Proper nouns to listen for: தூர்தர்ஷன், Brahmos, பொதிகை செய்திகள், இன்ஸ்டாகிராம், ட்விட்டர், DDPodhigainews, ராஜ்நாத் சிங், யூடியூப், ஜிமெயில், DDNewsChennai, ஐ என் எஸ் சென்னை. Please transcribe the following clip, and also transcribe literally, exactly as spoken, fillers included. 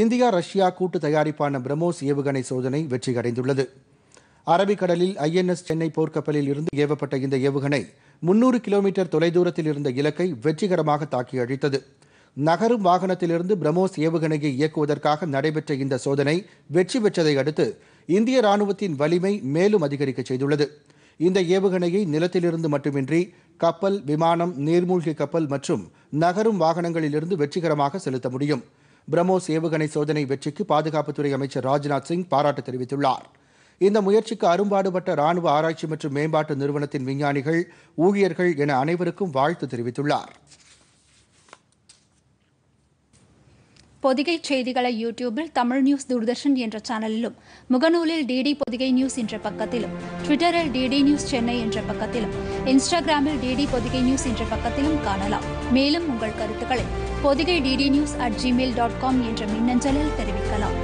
India Russia கூட்டு தயாரிப்பான பிரம்மோஸ் ஏவுகணை சோதனை வெற்றியடைந்துள்ளது. அரபிக்கடலில் ஐ என் எஸ் சென்னை போர்க்கப்பலில் இருந்து ஏவப்பட்ட இந்த ஏவுகணை முன்னூறு கிலோமீட்டர் தொலைதூரத்தில் இருந்த இலக்கை வெற்றிகரமாக தாக்கி அழித்தது. நகரும் வாகனத்திலிருந்து பிரம்மோஸ் ஏவுகணையை இயக்குவதற்காக நடைபெற்ற இந்த சோதனை வெற்றி பெற்றதை அடுத்து இந்திய ராணுவத்தின் வலிமை மேலும் அதிகரிக்க செய்துள்ளது. இந்த ஏவுகணையை நிலத்திலிருந்து மட்டுமின்றி கப்பல், விமானம், நீர்மூழ்கி கப்பல் மற்றும் நகரும் வாகனங்களிலிருந்து வெற்றிகரமாக செலுத்த முடியும். பிரம்மோஸ் ஏவுகணை சோதனை வெற்றிக்கு பாதுகாப்புத்துறை அமைச்சர் ராஜ்நாத் சிங் பாராட்டு தெரிவித்துள்ளார். இந்த முயற்சிக்கு அரும்பாடுபட்ட ராணுவ ஆராய்ச்சி மற்றும் மேம்பாட்டு நிறுவனத்தின் விஞ்ஞானிகள், ஊழியர்கள் என அனைவருக்கும் வாழ்த்து தெரிவித்துள்ளார். பொதிகை செய்திகளை யூடியூபில் தமிழ் நியூஸ் தூர்தர்ஷன் என்ற சேனலிலும், முகநூலில் டிடி பொதிகை நியூஸ் என்ற பக்கத்திலும், ட்விட்டரில் டிடி நியூஸ் சென்னை என்ற பக்கத்திலும், இன்ஸ்டாகிராமில் டிடி பொதிகை நியூஸ் என்ற பக்கத்திலும் காணலாம். மேலும் உங்கள் கருத்துக்களை Podhigai DD news at ஜிமெயில் dot com என்ற மின்னஞ்சலில் தெரிவிக்கலாம்.